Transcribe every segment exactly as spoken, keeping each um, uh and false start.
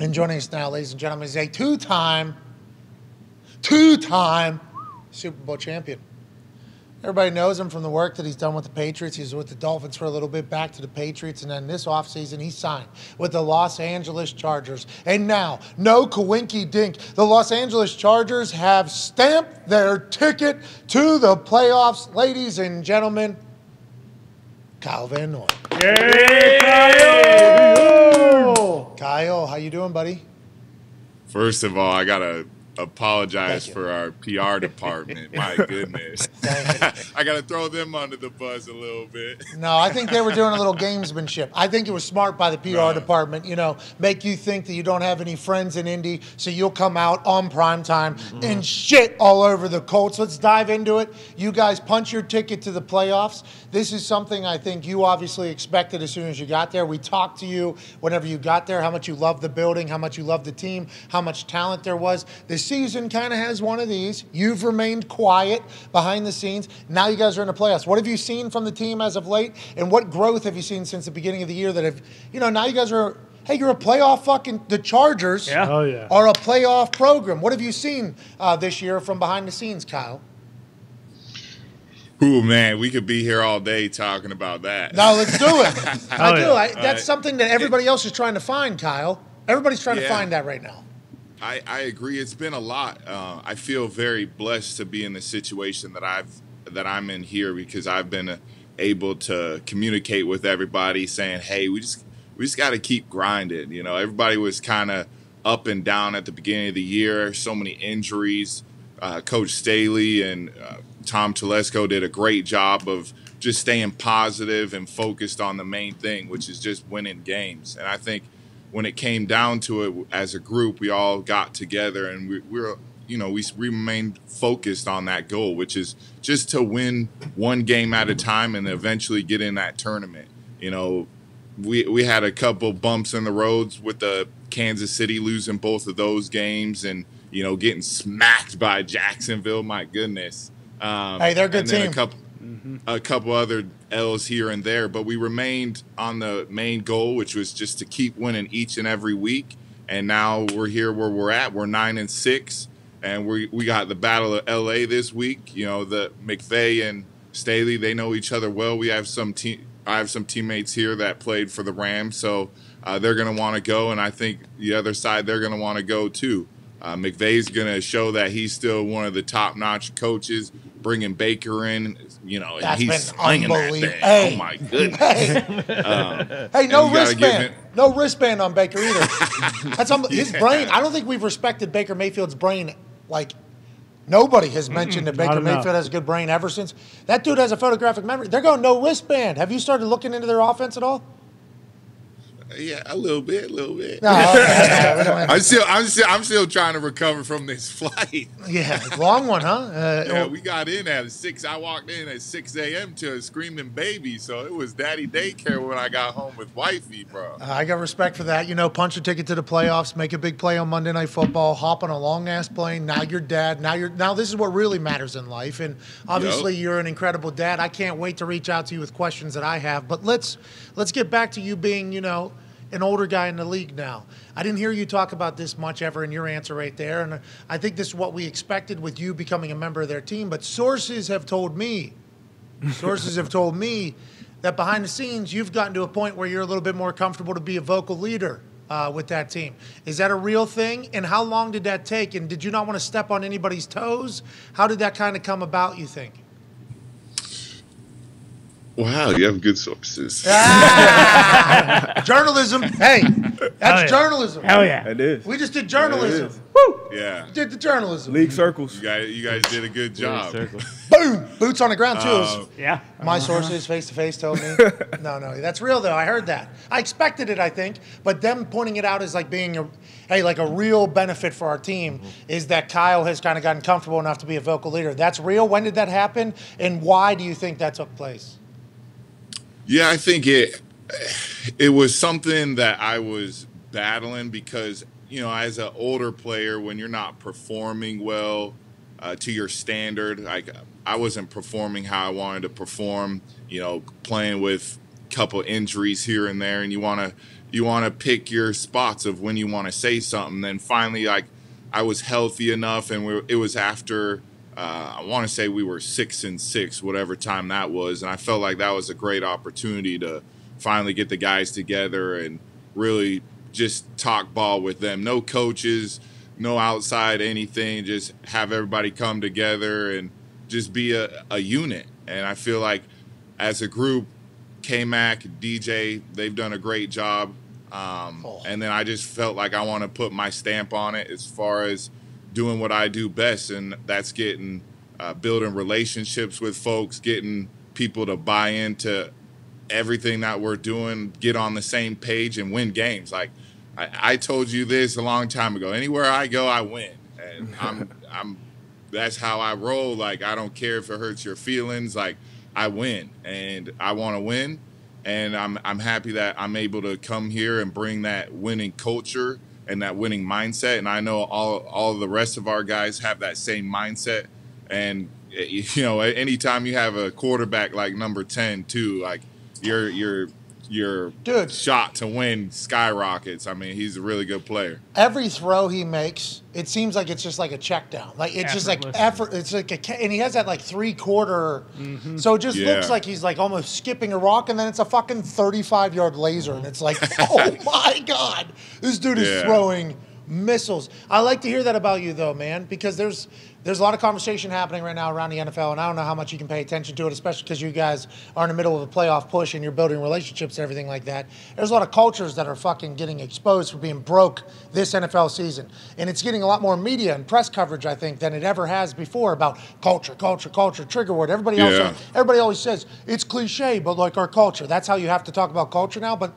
And joining us now, ladies and gentlemen, is a two-time, two-time Super Bowl champion. Everybody knows him from the work that he's done with the Patriots. He was with the Dolphins for a little bit, back to the Patriots, and then this offseason he signed with the Los Angeles Chargers. And now, no coinky dink, the Los Angeles Chargers have stamped their ticket to the playoffs. Ladies and gentlemen, Kyle Van Noy. Yay, Kyle! Kyle, how you doing, buddy? First of all, I got to apologize for our P R department. My goodness. I got to throw them under the bus a little bit. No, I think they were doing a little gamesmanship. I think it was smart by the P R right. department, you know, make you think that you don't have any friends in Indy, so you'll come out on primetime mm-hmm. and shit all over the Colts. Let's dive into it. You guys punch your ticket to the playoffs. This is something I think you obviously expected as soon as you got there. We talked to you whenever you got there, how much you loved the building, how much you loved the team, how much talent there was. This season kind of has one of these. You've remained quiet behind the scenes. Now you guys are in the playoffs. What have you seen from the team as of late, and what growth have you seen since the beginning of the year that have, you know, now you guys are, hey, you're a playoff fucking, the Chargers yeah. Oh, yeah. are a playoff program. What have you seen uh, this year from behind the scenes, Kyle? Ooh, man, we could be here all day talking about that. No, let's do it. oh, I do. Yeah. I, that's right. Something that everybody else is trying to find, Kyle. Everybody's trying yeah. to find that right now. I, I agree. It's been a lot. Uh, I feel very blessed to be in the situation that I've that I'm in here, because I've been able to communicate with everybody, saying, "Hey, we just we just got to keep grinding." You know, everybody was kind of up and down at the beginning of the year. So many injuries. Uh, Coach Staley and uh, Tom Telesco did a great job of just staying positive and focused on the main thing, which is just winning games. And I think, when it came down to it, as a group, we all got together and we, we were, you know, we remained focused on that goal, which is just to win one game at a time and eventually get in that tournament. You know, we we had a couple bumps in the roads with the Kansas City losing both of those games and, you know, getting smacked by Jacksonville. My goodness. Um, hey, they're a good team. A couple, mm-hmm. a couple other L's here and there, but we remained on the main goal, which was just to keep winning each and every week. And now we're here where we're at. We're nine and six, and we we got the Battle of L A this week. You know, the McVay and Staley, they know each other well. We have some te- I have some teammates here that played for the Rams, so uh, they're going to want to go, and I think the other side, they're going to want to go too. Uh, McVay's going to show that he's still one of the top-notch coaches. Bringing Baker in, you know, and he's slinging that thing. Hey. Oh, my goodness. Hey, um, hey no wristband. No wristband on Baker either. That's um, his yeah. brain. I don't think we've respected Baker Mayfield's brain. Like, nobody has mentioned mm-mm, that Baker Mayfield know. has a good brain ever since. That dude has a photographic memory. They're going no wristband. Have you started looking into their offense at all? Yeah, a little bit, a little bit. No, okay, okay. I'm still, I'm still, I'm still trying to recover from this flight. Yeah, long one, huh? Uh, yeah, we got in at six. I walked in at six a.m. to a screaming baby, so it was daddy daycare when I got home with wifey, bro. Uh, I got respect for that. You know, punch your ticket to the playoffs, make a big play on Monday Night Football, hop on a long ass plane. Now you're dad. Now you're now this is what really matters in life, and obviously yep. you're an incredible dad. I can't wait to reach out to you with questions that I have, but let's let's get back to you being, you know, an older guy in the league now. I didn't hear you talk about this much ever in your answer right there, and I think this is what we expected with you becoming a member of their team, but sources have told me, sources have told me that behind the scenes you've gotten to a point where you're a little bit more comfortable to be a vocal leader uh, with that team. Is that a real thing, and how long did that take, and did you not want to step on anybody's toes? How did that kind of come about, you think? Wow, you have good sources. Ah, journalism. Hey, that's Hell yeah. journalism. Hell yeah. It is. We just did journalism. Woo! Yeah. We did the journalism. League circles. You guys, you guys did a good job. Boom! Boots on the ground, too. Uh, yeah. My uh-huh. sources, face-to-face, told me. No, no. That's real, though. I heard that. I expected it, I think. But them pointing it out as, like, being a, hey, like a real benefit for our team mm-hmm. is that Kyle has kind of gotten comfortable enough to be a vocal leader. That's real? When did that happen? And why do you think that took place? Yeah, I think it it was something that I was battling because, you know, as an older player, when you're not performing well uh, to your standard, like I wasn't performing how I wanted to perform, you know, playing with a couple injuries here and there, and you want to you want to pick your spots of when you want to say something. Then finally, like, I was healthy enough, and we, it was after uh, I want to say we were six and six, whatever time that was, and I felt like that was a great opportunity to finally get the guys together and really just talk ball with them. No coaches, no outside anything, just have everybody come together and just be a, a unit. And I feel like as a group, K-Mac, D J, they've done a great job. Um, oh. And then I just felt like I want to put my stamp on it as far as doing what I do best, and that's getting uh, building relationships with folks, getting people to buy into everything that we're doing, get on the same page and win games. Like I, I told you this a long time ago, anywhere I go, I win. And I'm, I'm, that's how I roll. Like, I don't care if it hurts your feelings. Like, I win, and I want to win. And I'm, I'm happy that I'm able to come here and bring that winning culture and that winning mindset. And I know all, all the rest of our guys have that same mindset. And you know, anytime you have a quarterback like number ten too, like, Your your your Dude. shot to win skyrockets. I mean, he's a really good player. Every throw he makes, it seems like it's just like a check down. Like, it's just like effort. It's like a, and he has that like three quarter. Mm-hmm. So it just yeah. looks like he's like almost skipping a rock, and then it's a fucking thirty-five yard laser, and it's like, oh my God, this dude is yeah. throwing missiles. I like to hear that about you though, man, because there's there's a lot of conversation happening right now around the N F L, and I don't know how much you can pay attention to it, especially because you guys are in the middle of a playoff push and you're building relationships and everything like that. There's a lot of cultures that are fucking getting exposed for being broke this N F L season, and it's getting a lot more media and press coverage, I think, than it ever has before about culture, culture, culture, trigger word. Everybody yeah. else, everybody always says it's cliche, but like our culture. That's how you have to talk about culture now, but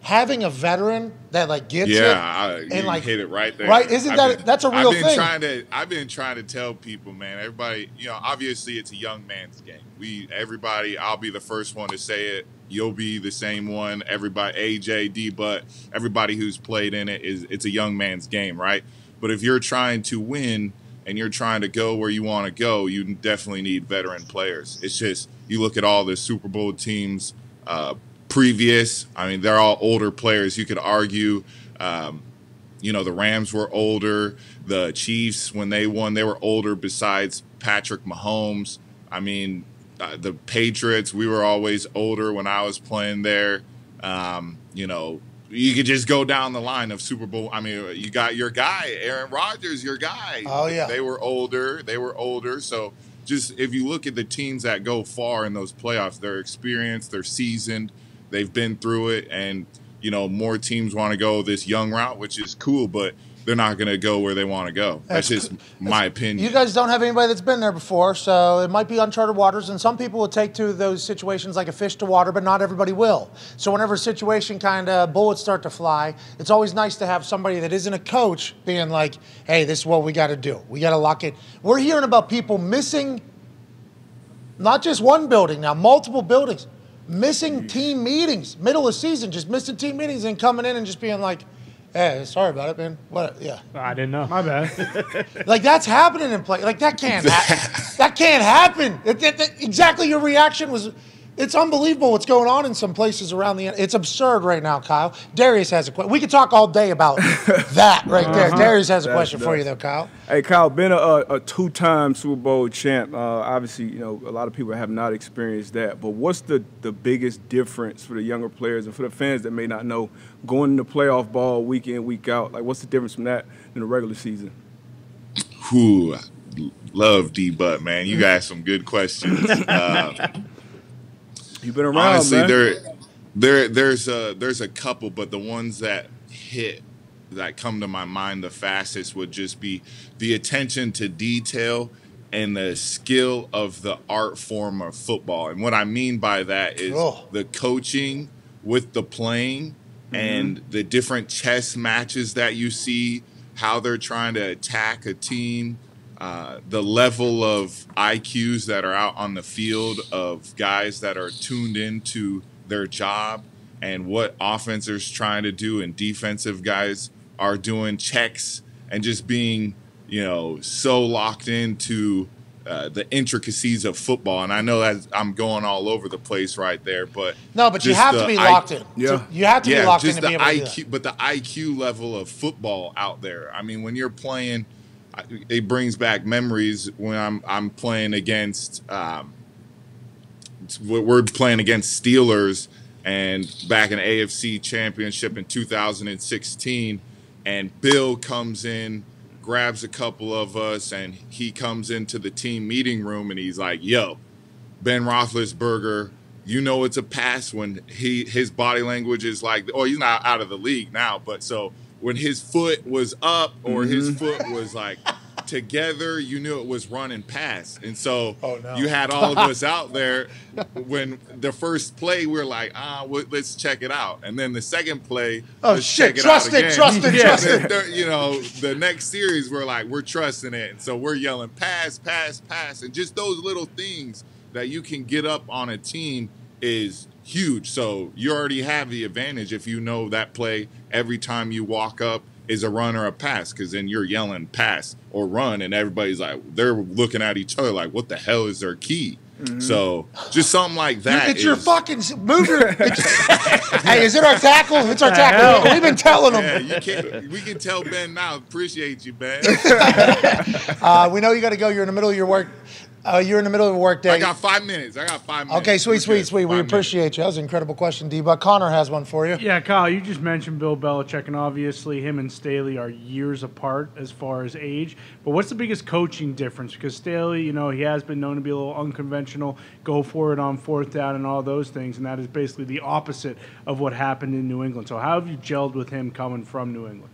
having a veteran that like gets yeah, it I, you and like hit it right there, right? Isn't that been, that's a real I've been thing? Trying to, I've been trying to tell people, man. Everybody, you know, obviously it's a young man's game. We, everybody, I'll be the first one to say it. You'll be the same one. Everybody, A J, D, but everybody who's played in it is it's a young man's game, right? But if you're trying to win and you're trying to go where you want to go, you definitely need veteran players. It's just you look at all the Super Bowl teams. Uh, Previous, I mean, they're all older players. You could argue, um, you know, the Rams were older. The Chiefs, when they won, they were older besides Patrick Mahomes. I mean, uh, the Patriots, we were always older when I was playing there. Um, you know, you could just go down the line of Super Bowl. I mean, you got your guy, Aaron Rodgers, your guy. Oh, yeah. They were older. They were older. So just if you look at the teams that go far in those playoffs, they're experienced, they're seasoned. They've been through it, and, you know, more teams want to go this young route, which is cool, but they're not going to go where they want to go. That's, that's just my that's, opinion. You guys don't have anybody that's been there before, so it might be uncharted waters, and some people will take to those situations like a fish to water, but not everybody will. So whenever a situation kind of bullets start to fly, it's always nice to have somebody that isn't a coach being like, hey, this is what we got to do. We got to lock it. We're hearing about people missing not just one building now, multiple buildings. Missing team meetings, middle of season, just missing team meetings and coming in and just being like, hey, sorry about it, man. What? Yeah. I didn't know. My bad. Like, that's happening in play. Like, that can't happen. That can't happen. It, it, it, exactly your reaction was, it's unbelievable what's going on in some places around the, it's absurd right now, Kyle. Darius has a question. We could talk all day about that right uh-huh. there. Darius has a that's, question that's, for you, though, Kyle. Hey, Kyle, been a, a two-time Super Bowl champ. Uh, obviously, you know, a lot of people have not experienced that. But what's the, the biggest difference for the younger players and for the fans that may not know going into playoff ball week in, week out? Like, what's the difference from that in the regular season? Whew, love D-Butt, man. You got some good questions. Uh, You've been around, honestly, man. There, there, there's a there's a couple, but the ones that hit that come to my mind the fastest would just be the attention to detail and the skill of the art form of football. And what I mean by that is oh. the coaching with the playing mm-hmm. and the different chess matches that you see, how they're trying to attack a team, uh, the level of I Qs that are out on the field of guys that are tuned into their job and what offenses trying to do and defensive guys are doing checks and just being, you know, so locked into uh, the intricacies of football. And I know as I'm going all over the place right there, but no, but you have to be locked in. Yeah, you have to be locked in to be able to do that. But the I Q level of football out there. I mean, when you're playing, it brings back memories when I'm I'm playing against. Um, we're playing against Steelers, and back in the A F C Championship in two thousand sixteen, and Bill comes in, grabs a couple of us, and he comes into the team meeting room, and he's like, yo, Ben Roethlisberger, you know it's a pass when he his body language is like, oh, he's not out of the league now, but so when his foot was up or mm-hmm. his foot was like together, you knew it was run and pass. And so oh, no. you had all of us out there. When the first play, we were like, ah, well, let's check it out. And then the second play, oh, let's shit, check it trust out it, again. Trust it, trust it, trust it. You know, the next series, we're like, we're trusting it. And so we're yelling, pass, pass, pass. And just those little things that you can get up on a team is huge. So you already have the advantage if you know that play every time you walk up is a run or a pass, because then you're yelling pass or run, and everybody's like, they're looking at each other like, what the hell is their key? Mm-hmm. So just something like that. It's is, your fucking move. Your, hey, is it our tackle? It's our tackle. We've been telling them. Yeah, you we can tell Ben now. Appreciate you, Ben. uh, we know you got to go. You're in the middle of your work. Uh, you're in the middle of the work day. I got five minutes. I got five minutes. Okay, sweet, sweet, sweet. We appreciate you. That was an incredible question, D-Buck. Connor has one for you. Yeah, Kyle, you just mentioned Bill Belichick, and obviously him and Staley are years apart as far as age. But what's the biggest coaching difference? Because Staley, you know, he has been known to be a little unconventional, go for it on fourth down and all those things, and that is basically the opposite of what happened in New England. So how have you gelled with him coming from New England?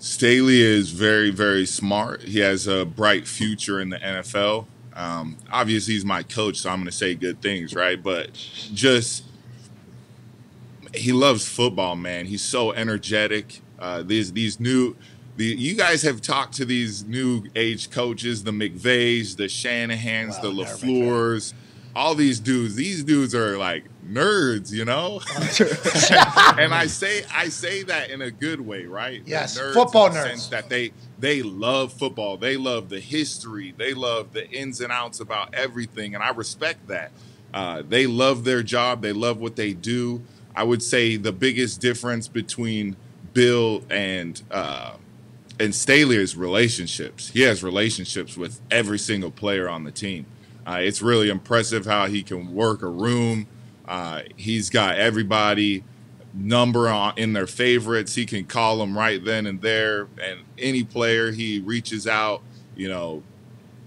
Staley is very, very smart. He has a bright future in the N F L. Um, obviously, he's my coach, so I'm going to say good things, right? But just he loves football, man. He's so energetic. Uh, these these new the, you guys have talked to these new age coaches, the McVays, the Shanahans, wow, the LaFleurs. All these dudes, these dudes are like nerds, you know? And I say I say that in a good way, right? Yes, nerds football nerds. Sense that they, they love football. They love the history. They love the ins and outs about everything, and I respect that. Uh, they love their job. They love what they do. I would say the biggest difference between Bill and uh, and Staley is relationships. He has relationships with every single player on the team. Uh, it's really impressive how he can work a room. Uh, he's got everybody number on, in their favorites. He can call them right then and there. And any player he reaches out, you know,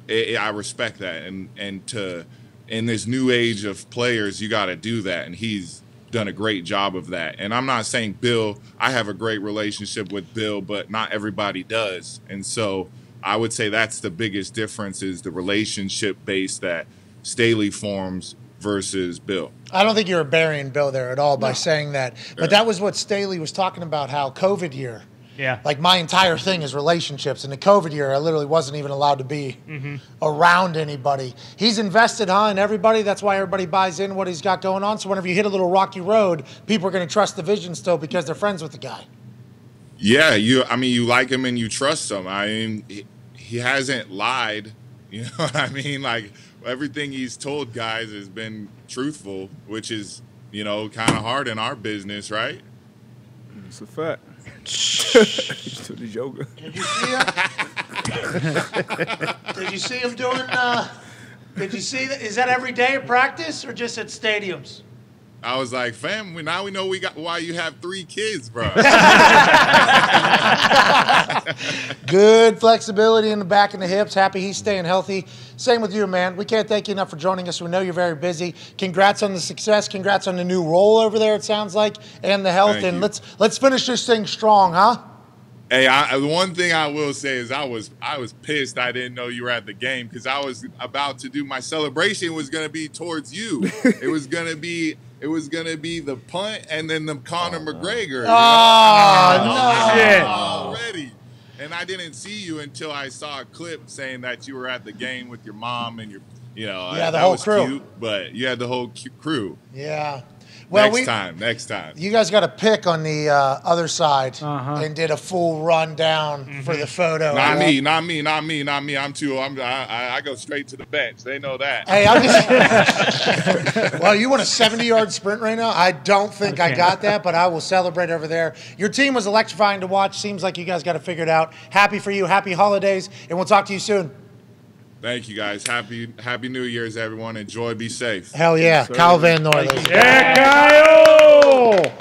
it, it, I respect that. And and to in this new age of players, you got to do that. And he's done a great job of that. And I'm not saying Bill. I have a great relationship with Bill, but not everybody does. And so I would say that's the biggest difference is the relationship base that Staley forms versus Bill. I don't think you're burying Bill there at all by no. saying that. But that was what Staley was talking about, how COVID year. Yeah. Like my entire thing is relationships. In the COVID year, I literally wasn't even allowed to be mm-hmm. around anybody. He's invested, huh, in everybody. That's why everybody buys in what he's got going on. So whenever you hit a little rocky road, people are going to trust the vision still because they're friends with the guy. Yeah, you. I mean, you like him and you trust him. I mean, he, he hasn't lied. You know what I mean? Like, everything he's told guys has been truthful, which is, you know, kind of hard in our business, right? It's a fact. He's doing the yoga. Did you see him? Did you see him doing, uh, did you see that? Is that every day at practice or just at stadiums? I was like, fam, we, now we know we got why you have three kids, bro. Good flexibility in the back and the hips. Happy he's staying healthy. Same with you, man. We can't thank you enough for joining us. We know you're very busy. Congrats on the success. Congrats on the new role over there, it sounds like, and the health. Thank and you. let's let's finish this thing strong, huh? Hey, I, one thing I will say is I was I was pissed I didn't know you were at the game because I was about to do my celebration was going to be towards you. It was going to be it was going to be the punt and then the Conor oh, McGregor. No. Oh, no. Already. And I didn't see you until I saw a clip saying that you were at the game with your mom and your, you know. Yeah, the that whole was crew. Cute, but you had the whole crew. Yeah. Well, next we, time, next time. You guys got a pick on the uh, other side uh-huh. and did a full rundown mm-hmm. for the photo. Not me, know? not me, not me, not me. I'm too. I'm. I, I go straight to the bench. They know that. Hey, I'm just. Well, you want a seventy-yard sprint right now? I don't think okay. I got that, but I will celebrate over there. Your team was electrifying to watch. Seems like you guys got it figured out. Happy for you. Happy holidays, and we'll talk to you soon. Thank you, guys. Happy Happy New Year's, everyone. Enjoy. Be safe. Hell yeah. Kyle Van Noy. Yeah, Kyle!